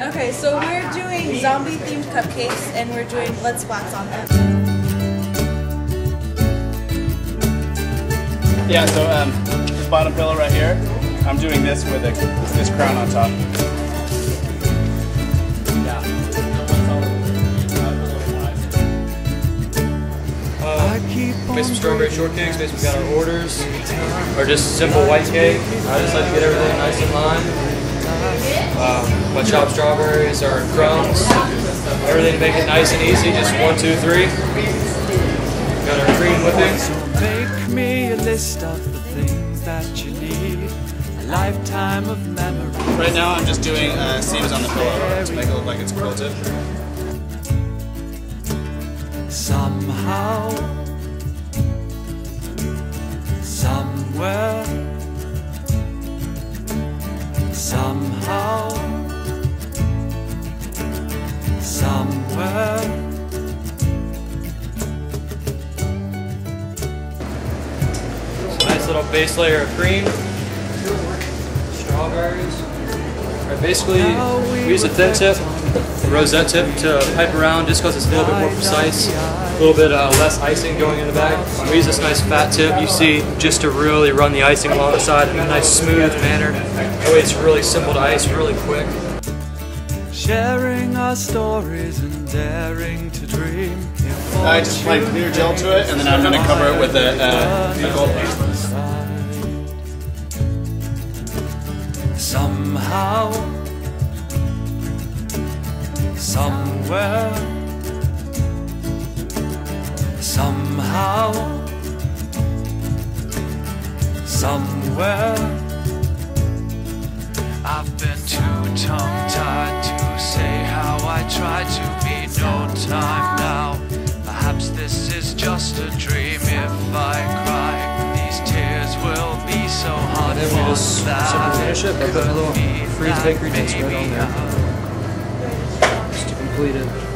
Okay, so we're doing zombie themed cupcakes and we're doing blood spots on them. Yeah, so this bottom pillow right here, I'm doing this with this crown on top. Made some strawberry shortcakes, basically we got our orders, or just simple white cake. I just like to get everything nice in line. My chopped strawberries, our crumbs, everything to make it nice and easy, just 1, 2, 3. Got our cream whipping. So make me a list of the things that you need, a lifetime of memories. Right now I'm just doing seams on the pillow to make it look like it's quilted. Somehow. Somewhere, somehow, somewhere. Nice little base layer of cream, strawberries. Right, basically, we use a thin tip, a rosette tip to pipe around just because it's a little bit more precise. A little bit less icing going in the back. We use this nice fat tip you see just to really run the icing along the side in a nice smooth manner. That way it's really simple to ice, really quick. Sharing our stories and daring to dream. I just apply clear gel to it and then I'm going to cover it with a gold paint. Somehow, somewhere. Somehow, somewhere, I've been too tongue-tied to say how I tried to be no time now. Perhaps this is just a dream. If I cry, these tears will be so hard. And then we just finish it by putting a little freeze-bakery mix right on there, just to complete it.